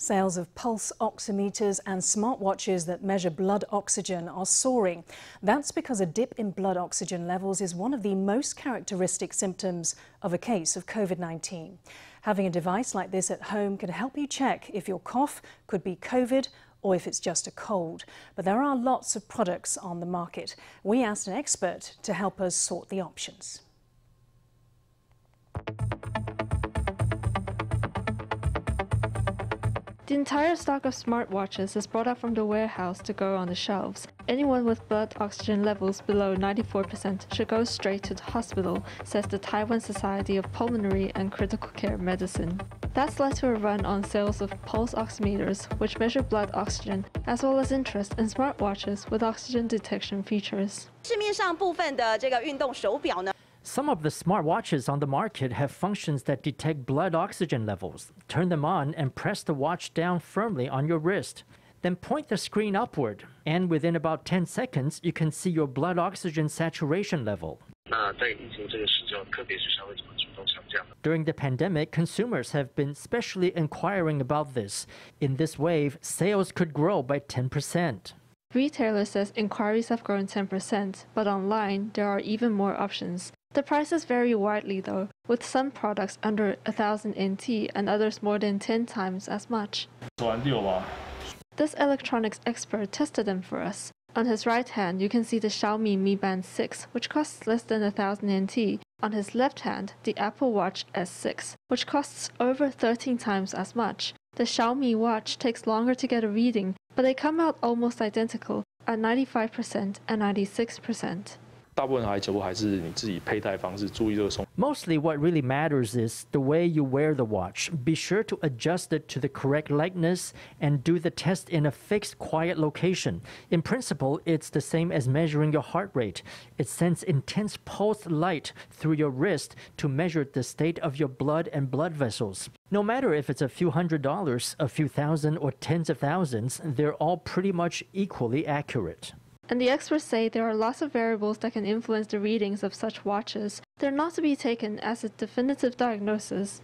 Sales of pulse oximeters and smartwatches that measure blood oxygen are soaring. That's because a dip in blood oxygen levels is one of the most characteristic symptoms of a case of COVID-19. Having a device like this at home can help you check if your cough could be COVID or if it's just a cold. But there are lots of products on the market. We asked an expert to help us sort the options. The entire stock of smartwatches is brought up from the warehouse to go on the shelves. Anyone with blood oxygen levels below 94% should go straight to the hospital, says the Taiwan Society of Pulmonary and Critical Care Medicine. That's led to a run on sales of pulse oximeters, which measure blood oxygen, as well as interest in smartwatches with oxygen detection features. Some of the smartwatches on the market have functions that detect blood oxygen levels. Turn them on and press the watch down firmly on your wrist. Then point the screen upward, and within about 10 seconds, you can see your blood oxygen saturation level. During the pandemic, consumers have been specially inquiring about this. In this wave, sales could grow by 10%. Retailer says inquiries have grown 10%, but online, there are even more options. The prices vary widely though, with some products under 1,000 NT and others more than 10 times as much. This electronics expert tested them for us. On his right hand, you can see the Xiaomi Mi Band 6, which costs less than 1,000 NT. On his left hand, the Apple Watch S6, which costs over 13 times as much. The Xiaomi watch takes longer to get a reading, but they come out almost identical at 95% and 96%. Mostly what really matters is the way you wear the watch. Be sure to adjust it to the correct likeness and do the test in a fixed, quiet location. In principle, it's the same as measuring your heart rate. It sends intense pulsed light through your wrist to measure the state of your blood and blood vessels. No matter if it's a few $100s, a few thousand, or tens of thousands, they're all pretty much equally accurate. And the experts say there are lots of variables that can influence the readings of such watches. They're not to be taken as a definitive diagnosis.